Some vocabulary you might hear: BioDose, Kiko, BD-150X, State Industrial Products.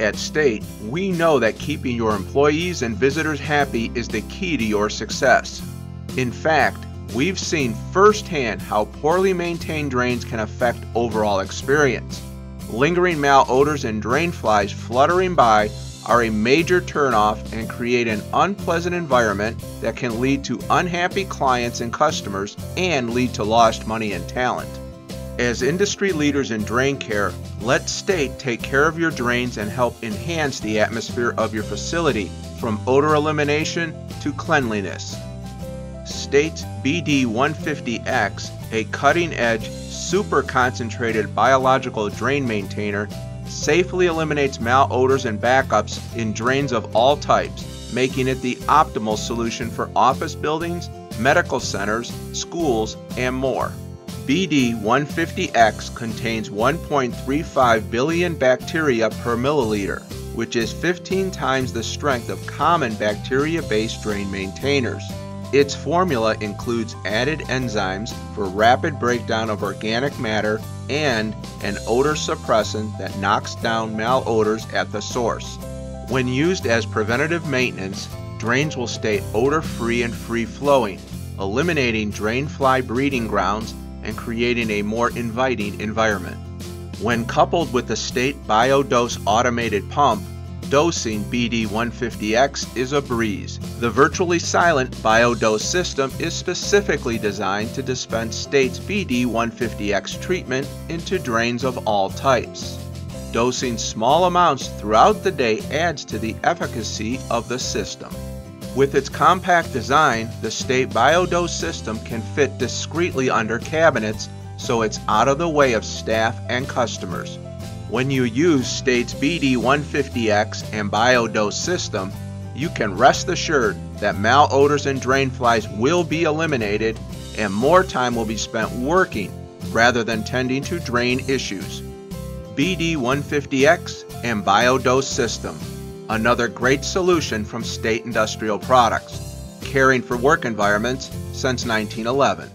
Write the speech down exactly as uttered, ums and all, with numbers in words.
At State, we know that keeping your employees and visitors happy is the key to your success. In fact, we've seen firsthand how poorly maintained drains can affect overall experience. Lingering malodors and drain flies fluttering by are a major turnoff and create an unpleasant environment that can lead to unhappy clients and customers and lead to lost money and talent. As industry leaders in drain care, let State take care of your drains and help enhance the atmosphere of your facility from odor elimination to cleanliness. State's B D one fifty X, a cutting-edge, super-concentrated biological drain maintainer, safely eliminates malodors and backups in drains of all types, making it the optimal solution for office buildings, medical centers, schools, and more. B D one fifty X contains one point three five billion bacteria per milliliter, which is fifteen times the strength of common bacteria-based drain maintainers. Its formula includes added enzymes for rapid breakdown of organic matter and an odor suppressant that knocks down malodors at the source. When used as preventative maintenance, drains will stay odor-free and free-flowing, eliminating drain fly breeding grounds and creating a more inviting environment. When coupled with the State BioDose automated pump, dosing B D one fifty X is a breeze. The virtually silent BioDose system is specifically designed to dispense State's B D one fifty X treatment into drains of all types. Dosing small amounts throughout the day adds to the efficacy of the system. With its compact design, the State BioDose system can fit discreetly under cabinets, so it's out of the way of staff and customers. When you use State's B D one fifty X and BioDose system, you can rest assured that malodors and drain flies will be eliminated and more time will be spent working rather than tending to drain issues. B D one fifty X and BioDose system. Another great solution from State Industrial Products, caring for work environments since nineteen eleven.